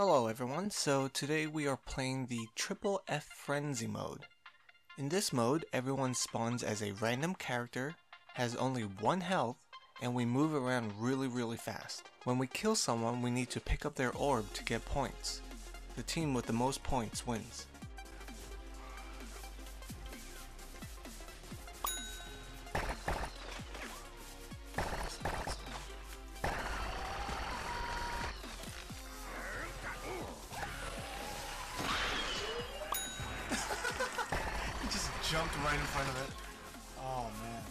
Hello everyone, so today we are playing the Triple-F Frenzy mode. In this mode, everyone spawns as a random character, has only one health, and we move around really fast. When we kill someone, we need to pick up their orb to get points. The team with the most points wins. Jumped right in front of it. Oh man.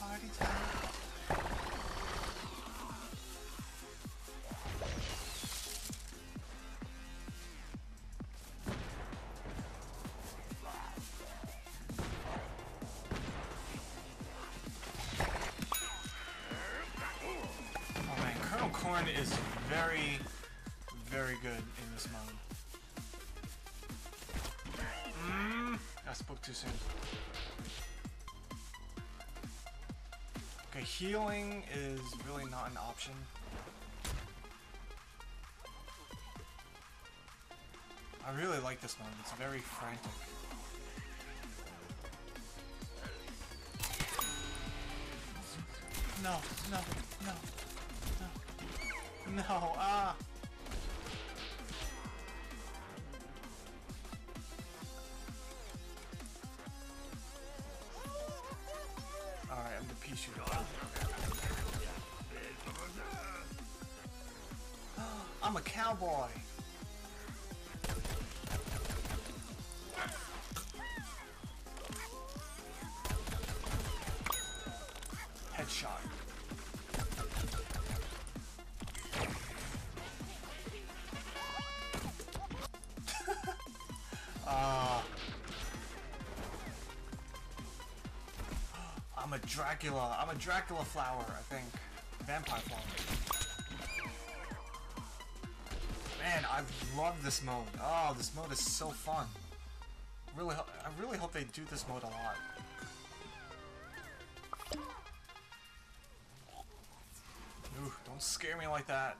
Party time. Oh man, Kernel Corn is very good in this mode. I spoke too soon. Okay, healing is really not an option. I really like this one, it's very frantic. No, ah! Alright, I'm the pea shooter. I'm a cowboy! Headshot. I'm a Dracula flower, I think. Vampire flower. Man, I love this mode. Oh, this mode is so fun. I really hope they do this mode a lot. Ooh, don't scare me like that.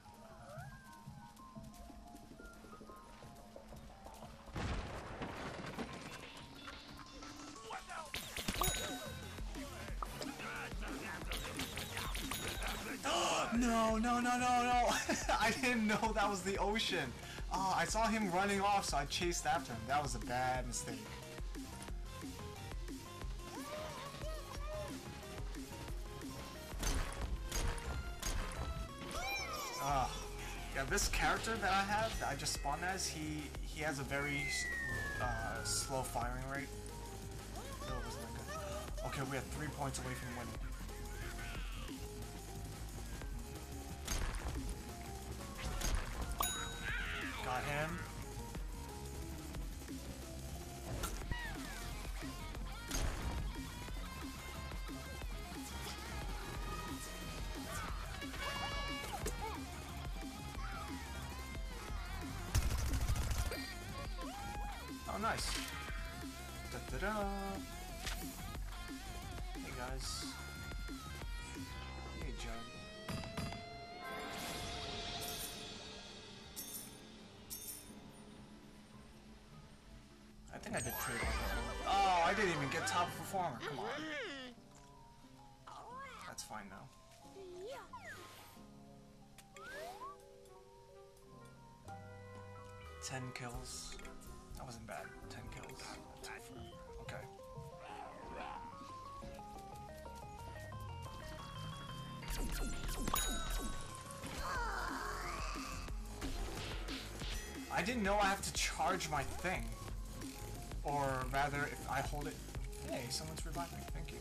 No. I didn't know that was the ocean. Oh, I saw him running off, so I chased after him. That was a bad mistake. Yeah, this character that I have, that I just spawned as, he has a very slow firing rate. No, it wasn't that good. Okay, we are 3 points away from winning. Got him. Oh, nice. Da-da-da. Hey, guys. Hey, John. I think I did pretty well. Oh, I didn't even get top performer. Come on. That's fine now. Ten kills. That wasn't bad. 10 kills. Okay. I didn't know I have to charge my thing. Or rather, if I hold it... Hey, someone's reviving. Thank you.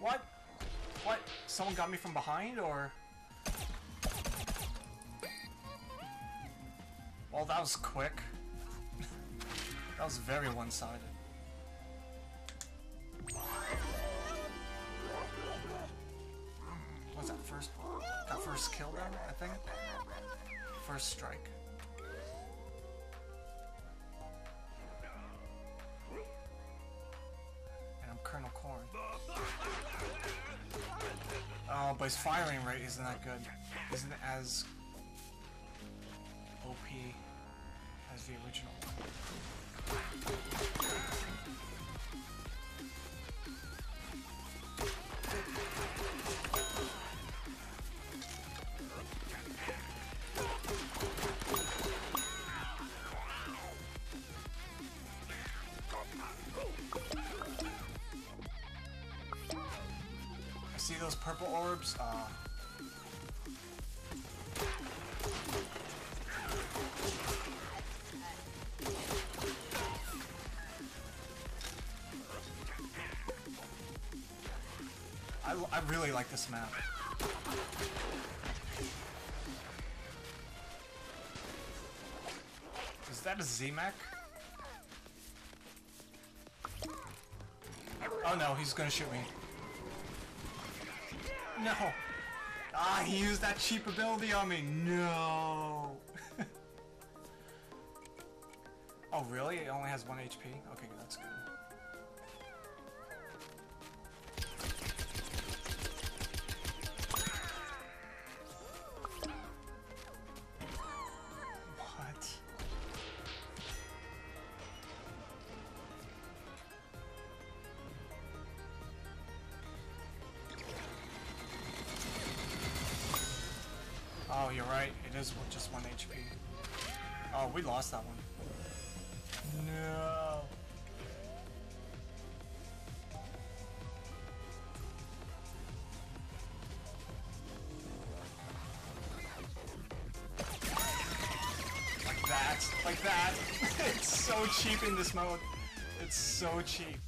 What? What? Someone got me from behind, or...? Well, that was quick. That was very one-sided. What's that, first kill then, I think? first strike. And I'm Kernel Corn. Oh, but his firing rate isn't that good. Isn't as OP as the original. See those purple orbs? I really like this map. Is that a Z-Mech? Oh no, he's gonna shoot me. No! Ah, he used that cheap ability on me! No! Oh, really? It only has 1 HP? Okay, that's good. What? Oh, you're right. It is just 1 HP. Oh, we lost that one. No. Like that. Like that. It's so cheap in this mode. It's so cheap.